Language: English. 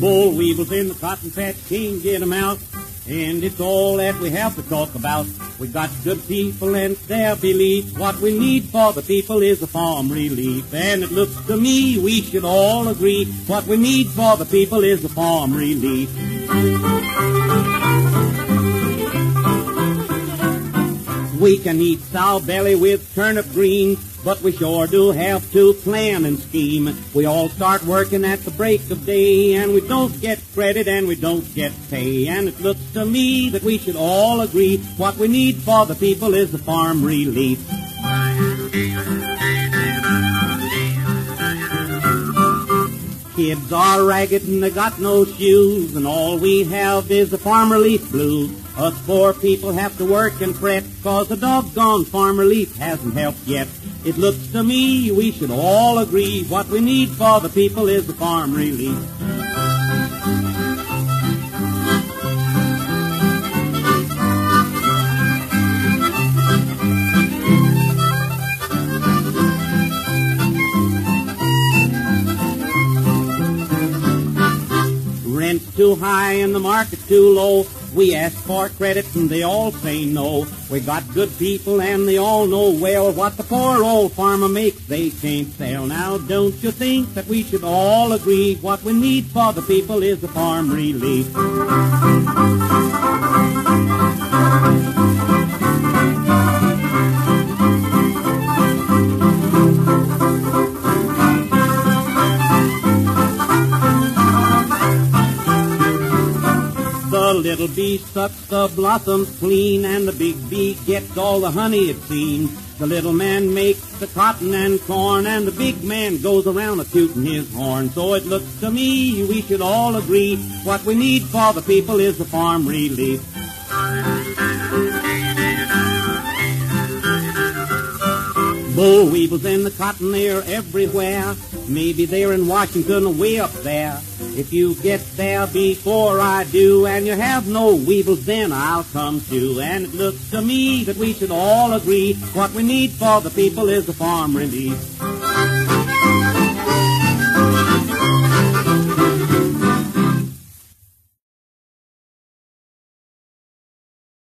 boll weevils in the cotton patch, king get 'em out. And it's all that we have to talk about. We got good people and their beliefs. What we need for the people is a farm relief. And it looks to me we should all agree. What we need for the people is a farm relief. We can eat sour belly with turnip greens, but we sure do have to plan and scheme. We all start working at the break of day, and we don't get credit and we don't get pay. And it looks to me that we should all agree, what we need for the people is the farm relief. Kids are ragged and they got no shoes, and all we have is the farm relief blues. Us poor people have to work and fret, cause the doggone farm relief hasn't helped yet. It looks to me we should all agree, what we need for the people is the farm relief. Rent's too high and the market too low. We ask for credit and they all say no. We got good people and they all know well what the poor old farmer makes they can't sell. Now don't you think that we should all agree, what we need for the people is the farm relief. The little bee sucks the blossoms clean, and the big bee gets all the honey it seems. The little man makes the cotton and corn, and the big man goes around a-tootin' his horn. So it looks to me we should all agree, what we need for the people is the farm relief. Boll weevils in the cotton, they're everywhere. Maybe they're in Washington or way up there. If you get there before I do, and you have no weevils, then I'll come to. And it looks to me that we should all agree, what we need for the people is the farm relief.